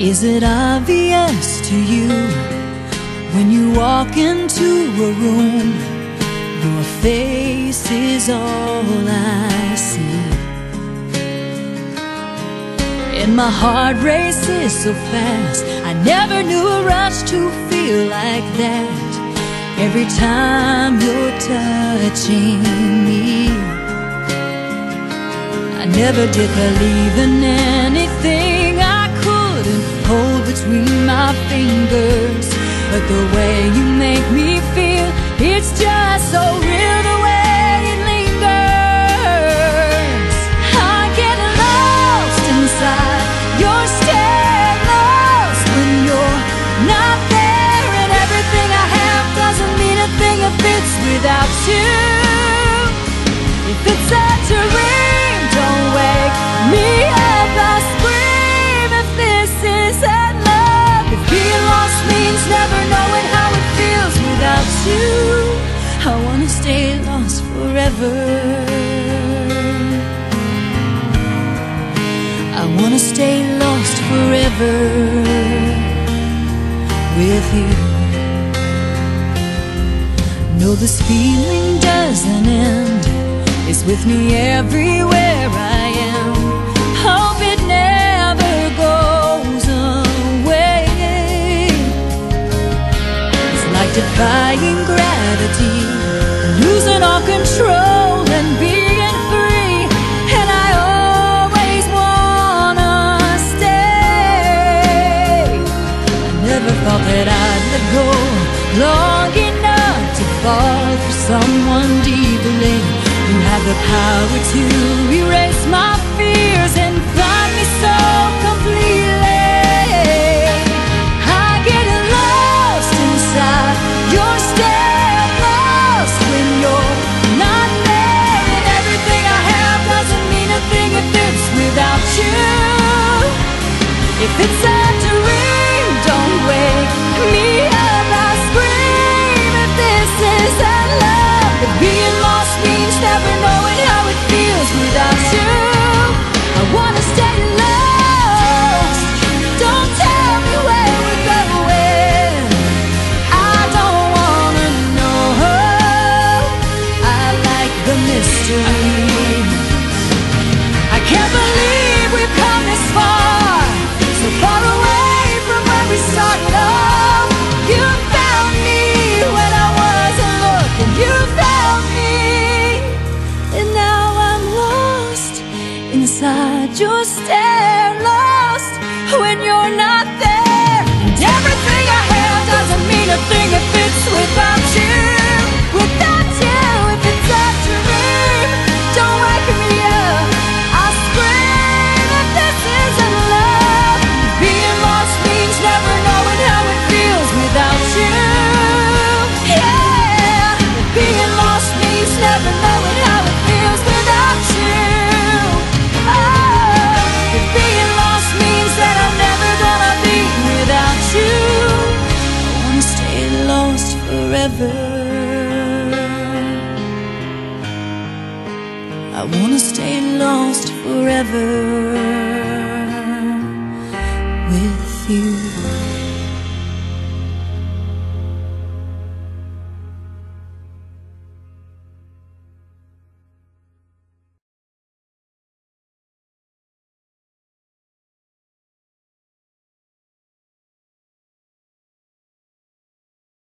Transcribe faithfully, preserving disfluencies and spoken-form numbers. Is it obvious to you when you walk into a room? Your face is all I see, and my heart races so fast. I never knew a rush to feel like that. Every time you're touching me, I never did believe in anything I couldn't hold between my fingers. But the way you make me feel, it's just so real, the way it lingers. I get lost inside your stare, lost when you're not there. And everything I have doesn't mean a thing if it's without you. If it's a dream, don't wake me up, I scream if this isn't love. If being lost means never knowing how it feels without you, I wanna stay lost forever. I wanna stay lost forever with you. No, this feeling doesn't end. It's with me everywhere I am. Hope it never goes away. It's like defying gravity, losing all control and being free. And I always wanna stay. I never thought that I'd let go long enough to fall for someone deeply. You have the power to erase my fears and find me so completely. I get lost inside your stare, lost when you're not there. And everything I have doesn't mean a thing if it's without you. If it's a dream, don't wake me up, I scream if this is a love. If being lost means never knowing how it feels without you, I wanna stay lost. Don't tell me where we're going, I don't wanna know. I like the mystery. I can't believe we've come this far, so far away from where we started off. You found me when I wasn't looking. You found me. And now I'm lost inside your stare, lost when you're not there. And everything I have doesn't mean a thing if it's without you, without you. If it's a dream, don't wake me up, I scream if this isn't love. Being lost means never knowing how it feels without you. Yeah, being lost means never knowing how it feels without you. Oh, if being lost means that I'm never gonna be without you, I wanna stay lost forever. I wanna stay lost forever.